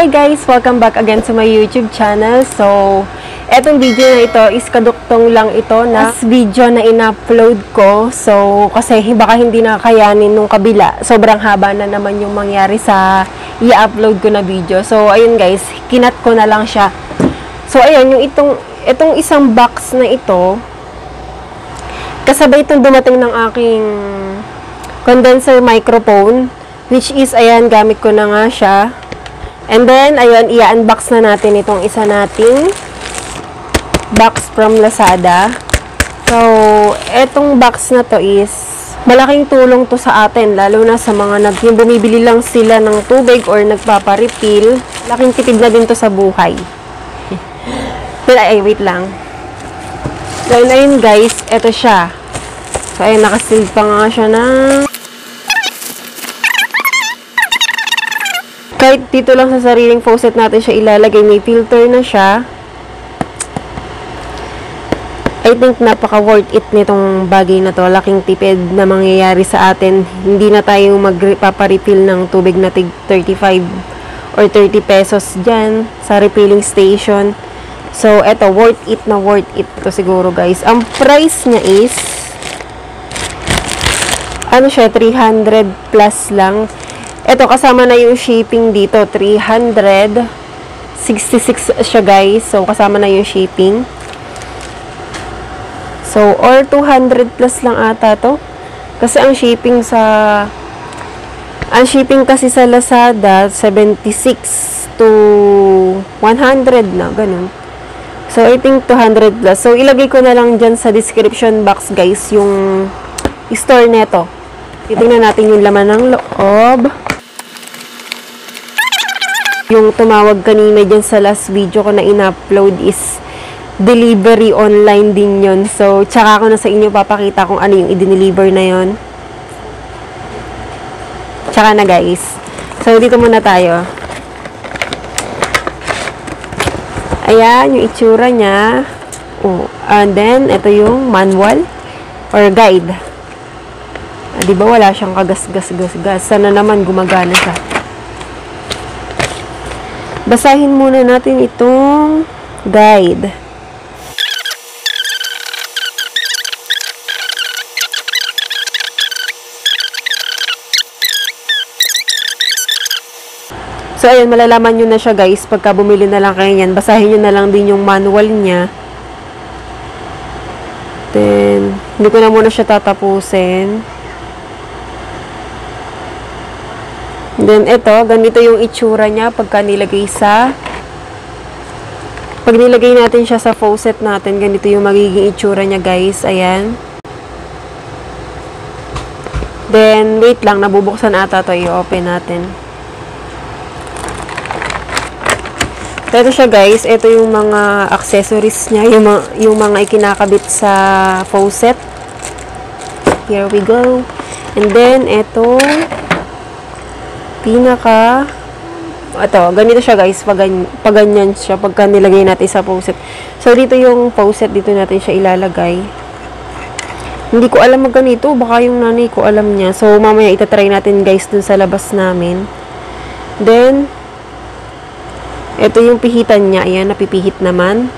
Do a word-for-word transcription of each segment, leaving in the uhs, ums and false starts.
Hi guys! Welcome back again to my YouTube channel. So, etong video na ito is kaduktong lang ito na video na in-upload ko. So, kasi baka hindi na kayanin nung kabila. Sobrang haba na naman yung mangyari sa i-upload ko na video. So, ayun guys, kinat ko na lang siya. So, ayun, yung itong, itong isang box na ito, kasabay itong dumating ng aking condenser microphone, which is, ayan, gamit ko na nga siya. And then, ayun, i-unbox na natin itong isa nating box from Lazada. So, etong box na to is, malaking tulong to sa atin, lalo na sa mga nag, yung bumibili lang sila ng tubig or nagpaparefill. Laking tipid na din to sa buhay. Pero, ay, wait lang. So, ayun guys, eto siya. So, ayun, nakaseal pa nga siya ng kahit dito lang sa sariling faucet natin siya ilalagay, may filter na siya. I think napaka worth it nitong bagay na to. Laking tipid na mangyayari sa atin. Hindi na tayo magpaparefill ng tubig na tig thirty-five or thirty pesos dyan sa refilling station. So, eto, worth it na worth it to siguro guys. Ang price niya is ano siya, three hundred plus lang. Ito, kasama na yung shipping dito. three hundred sixty-six siya, guys. So, kasama na yung shipping. So, or two hundred plus lang ata to. Kasi ang shipping sa... Ang shipping kasi sa Lazada, seventy-six to one hundred na. Ganun. So, I think two hundred plus. So, ilagay ko na lang dyan sa description box, guys, yung store neto. Titingnan natin yung laman ng loob. Yung tumawag kanina dyan sa last video ko na in-upload is delivery online din yon. So, tsaka ako na sa inyo papakita kung ano yung i-deliver na yon. Tsaka na guys. So, dito muna tayo. Ayan, yung itsura niya. Oh, and then, ito yung manual or guide. Ah, diba wala siyang kagas-gas-gas-gas. Sana naman gumagana siya. Basahin muna natin itong guide. So, ayun, malalaman nyo na siya, guys, pagka bumili na lang kayo yan. Basahin nyo na lang din yung manual niya. Then, hindi ko na muna siya tatapusin. Then, ito, ganito yung itsura niya pagka nilagay sa pag nilagay natin siya sa faucet natin, ganito yung magiging itsura niya, guys. Ayan. Then, wait lang, nabubuksan ata to, i-open natin. Ito siya, guys. Ito yung mga accessories niya, yung mga, yung mga ikinakabit sa faucet. Here we go. And then, ito pinaka ito, ganito siya guys, pag, pag ganyan siya, pagka nilagay natin sa faucet. So, dito yung faucet, dito natin siya ilalagay. Hindi ko alam mag ganito, baka yung nanay ko alam niya. So, mamaya itatry natin guys dun sa labas namin. Then, ito yung pihitan niya, ayan, napipihit naman.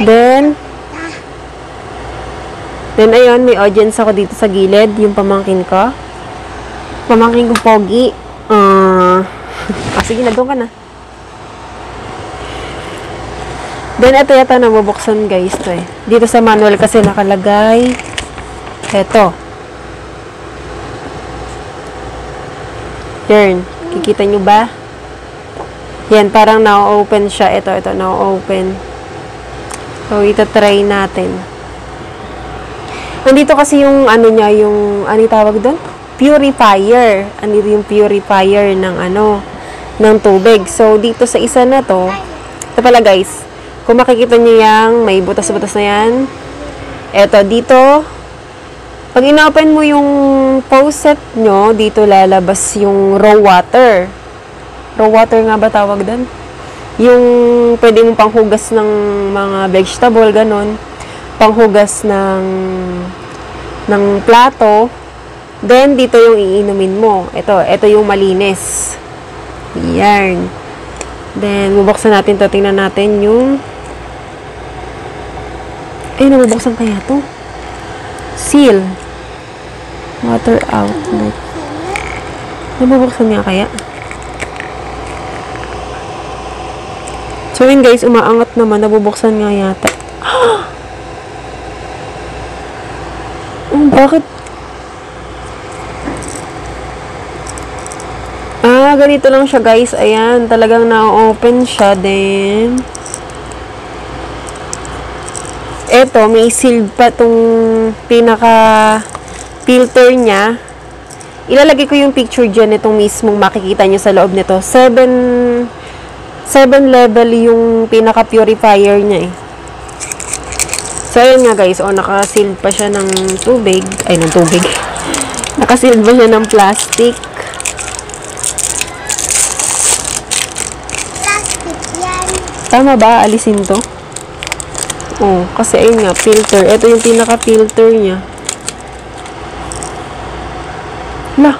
Then, Then, ayun, may audience ako dito sa gilid. Yung pamangkin ko. Pamangkin ko, Pogi. Uh, ah, sige, na, doon ka na. Then, ito yata nabubuksan, guys. To, eh. Dito sa manual kasi nakalagay. Eto. Yan. Kikita nyo ba? Yan, parang na-open siya. Ito, ito, na-open. So, itatry natin. Nandito kasi yung ano niya, yung ano tawag doon? Purifier. Ano yung purifier ng ano, ng tubig. So, dito sa isa na to, ito pala guys, kung makikita niyo yang may butas-butas na yan, eto, dito, pag inopen mo yung faucet nyo, dito lalabas yung raw water. Raw water nga ba tawag doon? Yung pwede mong panghugas ng mga vegetable, ganon. Panghugas ng ng plato, Then, dito yung iinumin mo. Ito, ito yung malinis. Yan. Then, bubuksan natin to. Tingnan natin yung... Eh, nabubuksan kaya to? Seal. Water outlet. Nabubuksan niya kaya? So, yun guys, umaangat naman. Nabubuksan nga yata. Oh, bakit? Ah, ganito lang siya guys. Ayan, talagang na-open siya din. Eto, may seal pa itong pinaka-filter niya. Ilalagay ko yung picture dyan itong mismong makikita nyo sa loob nito. Seven... seven level yung pinaka-purifier niya eh. So, ayun nga guys. O, nakasealed pa siya ng tubig. Ay, ng tubig. Nakasealed pa siya ng plastic. Plastic yan. Tama ba? Alisin to? O, kasi ayun nga, filter. Ito yung pinaka-filter niya. Lah.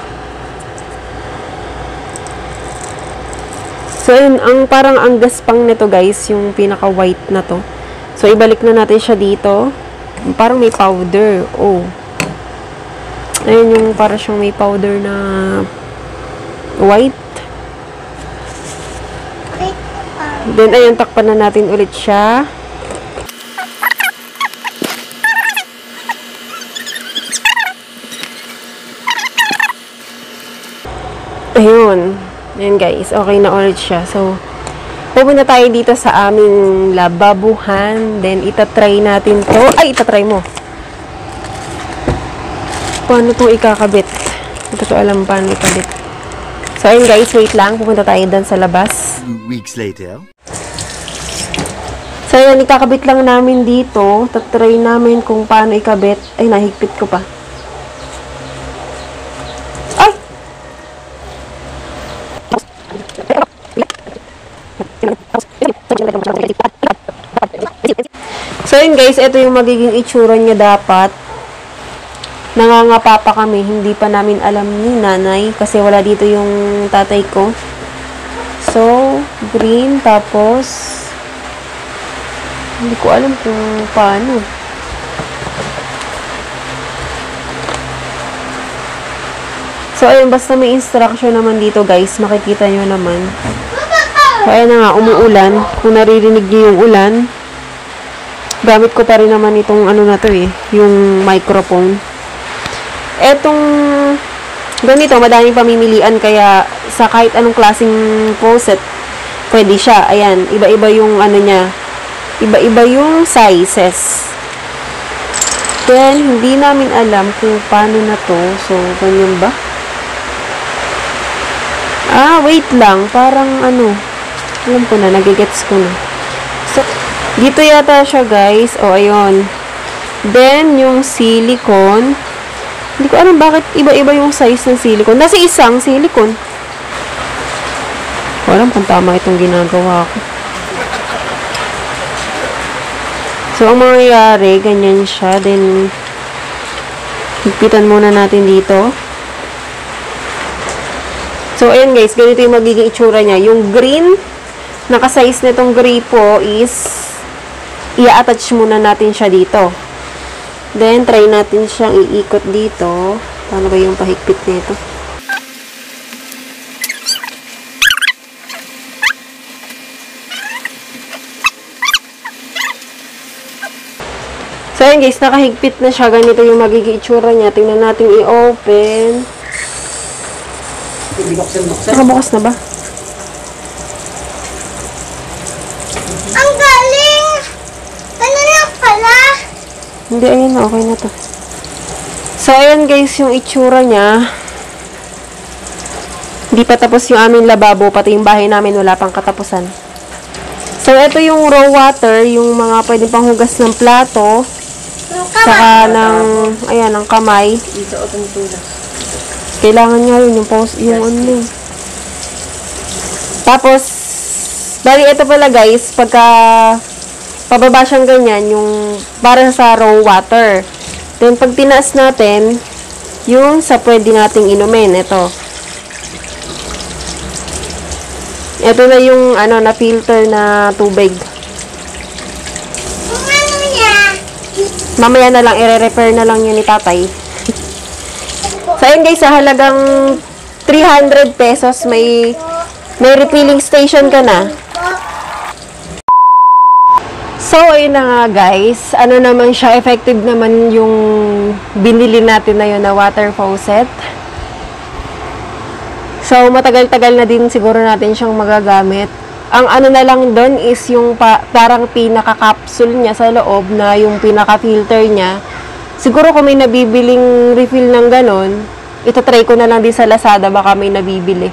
So, yun, ang parang ang gaspang nito guys, yung pinaka-white na to. So, ibalik na natin siya dito. Parang may powder. Oh. Ayun yung parang siyang may powder na white. Then, ayun, takpan na natin ulit siya. Ayun. Ayan guys, okay na ulit siya. So, pupunta tayo dito sa aming lababuhan. Then, itatry natin to. Ay, itatry mo. Paano to ikakabit? Ito to alam paano ikabit. So, ayun guys, wait lang. Pupunta tayo doon sa labas. Weeks later. So, ayun, ikakabit lang namin dito. Tatry namin kung paano ikabit. Ay, nahigpit ko pa. So, yun guys, ito yung magiging itsura niya dapat. Nangangapa pa kami. Hindi pa namin alam ni nanay kasi wala dito yung tatay ko. So, green. Tapos, hindi ko alam kung paano. So, ayun. Basta may instruction naman dito guys. Makikita nyo naman. So, ayun na nga. Umuulan. Kung naririnig niyo yung ulan, gamit ko pa rin naman itong ano na to eh, yung microphone. Etong ganito, madaming pamimilian kaya sa kahit anong klaseng faucet, pwede siya. Ayan, iba-iba yung ano niya. Iba-iba yung sizes. Then, hindi namin alam kung paano na to. So, ganyan ba? Ah, wait lang. Parang ano, alam ko na, nagigets ko na. So, dito yata siya, guys. O, ayun. Then, yung silicone. Hindi ko alam bakit iba-iba yung size ng silicone. Nasa isang silicone. Hindi ko alam kung tama itong ginagawa ko. So, ang mangyayari, ganyan siya. Then, higpitan muna natin dito. So, ayun, guys. Ganito yung magiging itsura niya. Yung green, naka-size na itong gray po is... i-attach muna natin siya dito. Then, try natin siyang iikot dito. Paano ba yung pahigpit nito? So, yun guys, nakahigpit na siya. Ganito yung magiging itsura niya. Tingnan natin i-open. Nakabukas na ba? Hindi, ayun na. Okay na to. So, ayan guys, yung itsura niya. Hindi pa tapos yung aming lababo. Pati yung bahay namin, wala pang katapusan. So, ito yung raw water. Yung mga pwedeng panghugas ng plato. Saka ng, ayan, ng kamay. Kailangan nga yun. Yung pause, yung ano. Tapos, bali, ito pala guys, pagka... pababa siyang ganyan, yung para sa raw water. Then, pag tinaas natin, yung sa pwede nating inumin. Ito. Ito na yung ano, na filter na tubig. Mamaya na lang, i-repair na lang yun ni tatay. So, ayun guys, sa halagang three hundred pesos, may, may refilling station ka na. So, ayun na nga guys. Ano naman siya, effective naman yung binili natin na yun na water faucet. So, matagal-tagal na din siguro natin siyang magagamit. Ang ano na lang doon is yung pa, parang pinaka-capsule niya sa loob na yung pinaka-filter niya. Siguro kung may nabibiling refill ng ganun, itatry ko na lang din sa Lazada, baka may nabibili.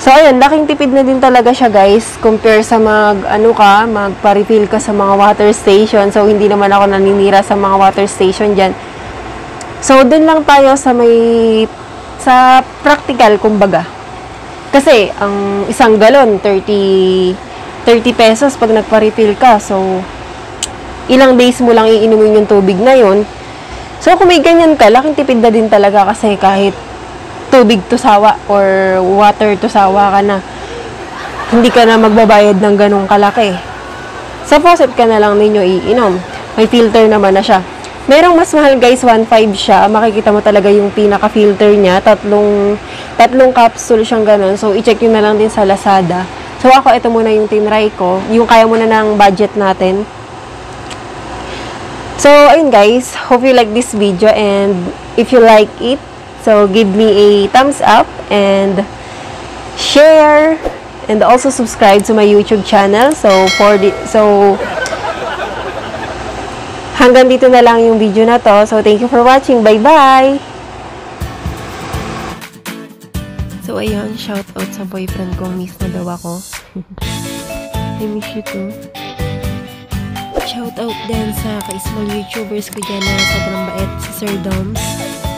So, ayun, laking tipid na din talaga siya, guys, compare sa mag, ano ka, magpa-refill ka sa mga water station. So, hindi naman ako naninira sa mga water station dyan. So, dun lang tayo sa may, sa practical, kumbaga. Kasi, ang isang galon, thirty, thirty pesos pag nagpa-refill ka. So, ilang days mo lang iinumin yung tubig na yun. So, kung may ganyan ka, laking tipid na din talaga kasi kahit tubig to sawa or water to sawa ka na. Hindi ka na magbabayad ng ganong kalaki. Sa faucet ka na lang ninyo iinom. May filter naman na siya. Merong mas mahal guys, one point five siya. Makikita mo talaga yung pinaka-filter niya. Tatlong, tatlong capsule siyang ganon. So, i-check yun na lang din sa Lazada. So, ako, ito muna yung tinry ko. Yung kaya muna ng budget natin. So, ayun guys. Hope you like this video and if you like it, so, give me a thumbs up and share and also subscribe to my YouTube channel. So, for the, so hanggang dito na lang yung video na to. So, thank you for watching. Bye-bye! So, ayun. Shout out sa boyfriend kong miss na daw ako. I miss you too. Shout out din sa ka-small YouTubers ko dyan na sobrang bait, si Sir Doms.